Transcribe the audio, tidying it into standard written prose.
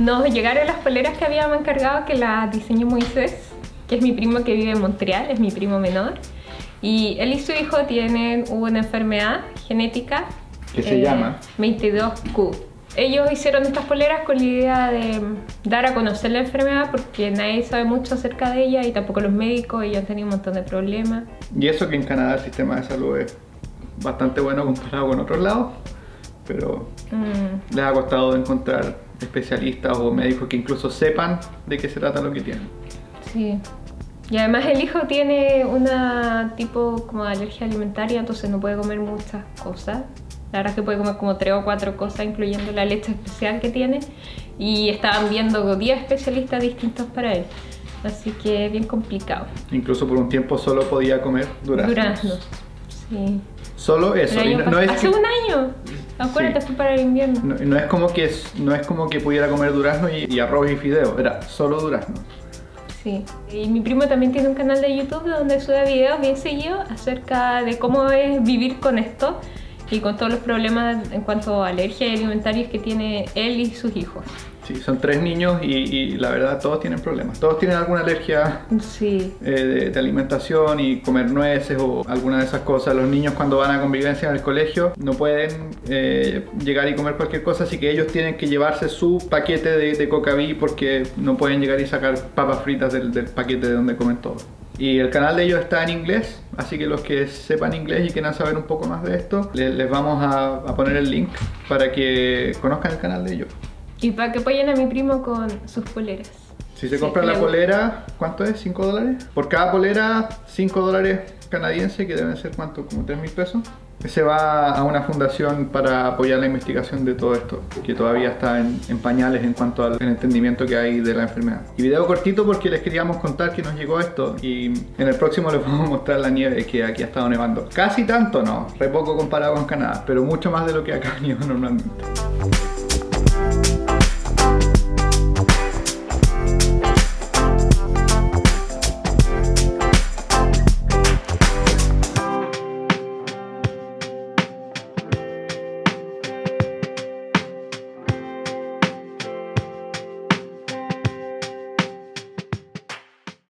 Nos llegaron las poleras que habíamos encargado, que las diseñó Moisés, que es mi primo que vive en Montreal, es mi primo menor. Y él y su hijo tienen una enfermedad genética que se llama 22Q. Ellos hicieron estas poleras con la idea de dar a conocer la enfermedad, porque nadie sabe mucho acerca de ella y tampoco los médicos, ellos han tenido un montón de problemas. Y eso que en Canadá el sistema de salud es bastante bueno comparado con otros lados, pero les ha costado encontrar especialistas o médicos que incluso sepan de qué se trata lo que tienen. Sí. Y además el hijo tiene una tipo como alergia alimentaria, entonces no puede comer muchas cosas. La verdad es que puede comer como 3 o 4 cosas, incluyendo la leche especial que tiene. Y estaban viendo 10 especialistas distintos para él. Así que bien complicado. Incluso por un tiempo solo podía comer duraznos. Duraznos, sí. Solo eso. Y no es hace que... un año. Acuérdate, sí. Fue para el invierno. No es como que pudiera comer duraznos y arroz y fideos. Era solo duraznos. Sí. Y mi primo también tiene un canal de YouTube donde sube videos bien seguidos acerca de cómo es vivir con esto y con todos los problemas en cuanto a alergias y alimentarios que tiene él y sus hijos. Sí, son 3 niños y la verdad todos tienen problemas. Todos tienen alguna alergia, sí. de alimentación y comer nueces o alguna de esas cosas. Los niños cuando van a convivencia en el colegio no pueden llegar y comer cualquier cosa, así que ellos tienen que llevarse su paquete de coca-ví porque no pueden llegar y sacar papas fritas del paquete de donde comen todo. Y el canal de ellos está en inglés, así que los que sepan inglés y quieran saber un poco más de esto, les vamos a poner el link para que conozcan el canal de ellos. Y para que apoyen a mi primo con sus poleras. Si se compra la polera, ¿cuánto es? ¿5 dólares? Por cada polera, 5 dólares canadienses, que deben ser, ¿cuánto? Como 3.000 pesos. Se va a una fundación para apoyar la investigación de todo esto, que todavía está en pañales en cuanto al entendimiento que hay de la enfermedad. Y video cortito porque les queríamos contar que nos llegó esto y en el próximo les vamos a mostrar la nieve que aquí ha estado nevando. Casi tanto no, re poco comparado con Canadá, pero mucho más de lo que acá ha venido normalmente.